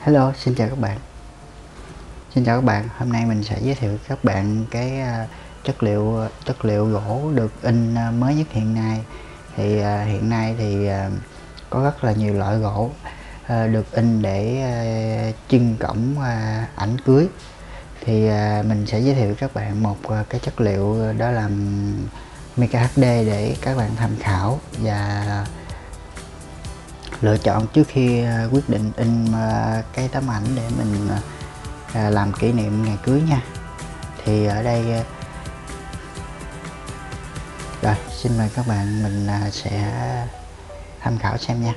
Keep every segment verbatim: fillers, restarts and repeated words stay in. Hello, xin chào các bạn. Xin chào các bạn. Hôm nay mình sẽ giới thiệu các bạn cái chất liệu chất liệu gỗ được in mới nhất hiện nay. Thì hiện nay thì có rất là nhiều loại gỗ được in để trưng cổng ảnh cưới. Thì mình sẽ giới thiệu các bạn một cái chất liệu, đó là Mica hát đê, để các bạn tham khảo và lựa chọn trước khi quyết định in cái tấm ảnh để mình làm kỷ niệm ngày cưới nha. Thì ở đây rồi, xin mời các bạn, mình sẽ tham khảo xem nha.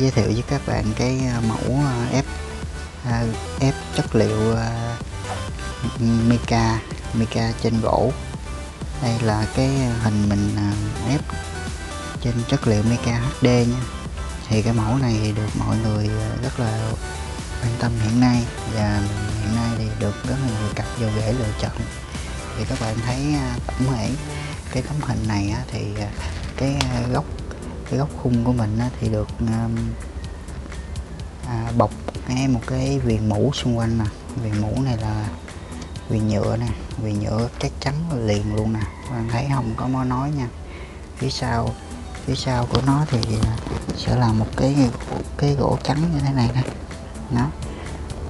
Giới thiệu với các bạn cái mẫu ép ép chất liệu mica mica trên gỗ. Đây là cái hình mình ép trên chất liệu Mica hát đê nha. Thì cái mẫu này thì được mọi người rất là quan tâm hiện nay, và hiện nay thì được rất là nhiều cặp vô ghế lựa chọn. Thì các bạn thấy tổng thể cái tấm hình này thì cái góc cái góc khung của mình thì được bọc ngay một cái viền mũ xung quanh nè. Viền mũ này là viền nhựa nè, viền nhựa chắc chắn liền luôn nè, các bạn thấy không có mó nói nha. Phía sau phía sau của nó thì sẽ là một cái cái gỗ trắng như thế này nè, nó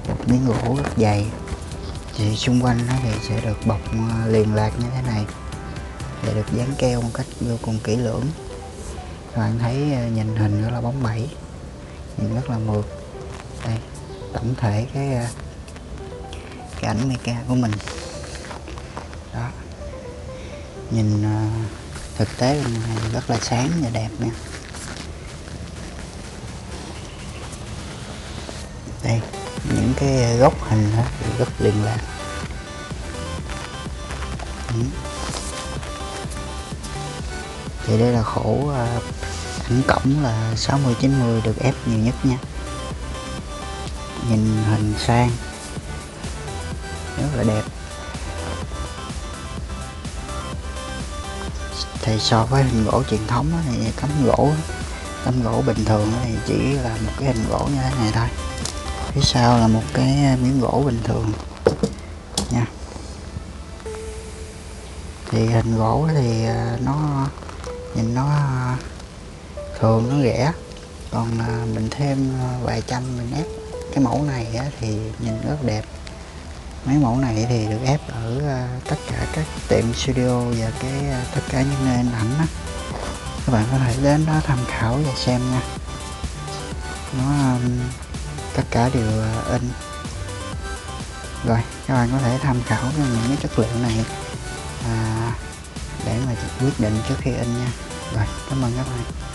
một miếng gỗ rất dày. Thì xung quanh nó thì sẽ được bọc liền lạc như thế này, để được dán keo một cách vô cùng kỹ lưỡng. Các bạn thấy nhìn hình rất là bóng bẩy, nhìn rất là mượt. Đây, tổng thể cái cái ảnh Mica của mình đó, nhìn thực tế bên này rất là sáng và đẹp nha. Đây, những cái góc hình đó rất liền lạc. Thì đây là khổ ảnh cổng là sáu mươi chín mươi được ép nhiều nhất nha. Nhìn hình sang rất là đẹp. Thì so với hình gỗ truyền thống thì tấm gỗ tấm gỗ bình thường thì chỉ là một cái hình gỗ như thế này thôi. Phía sau là một cái miếng gỗ bình thường nha. Thì hình gỗ thì nó nhìn nó thường nó rẻ, còn mình thêm vài trăm mình ép cái mẫu này thì nhìn rất đẹp. Mấy mẫu này thì được ép ở tất cả các tiệm studio và cái tất cả những nơi ảnh đó. Các bạn có thể đến đó tham khảo và xem nha. Nó tất cả đều in rồi, các bạn có thể tham khảo những cái chất liệu này à, để mà quyết định trước khi in nha. Rồi, cảm ơn các bạn.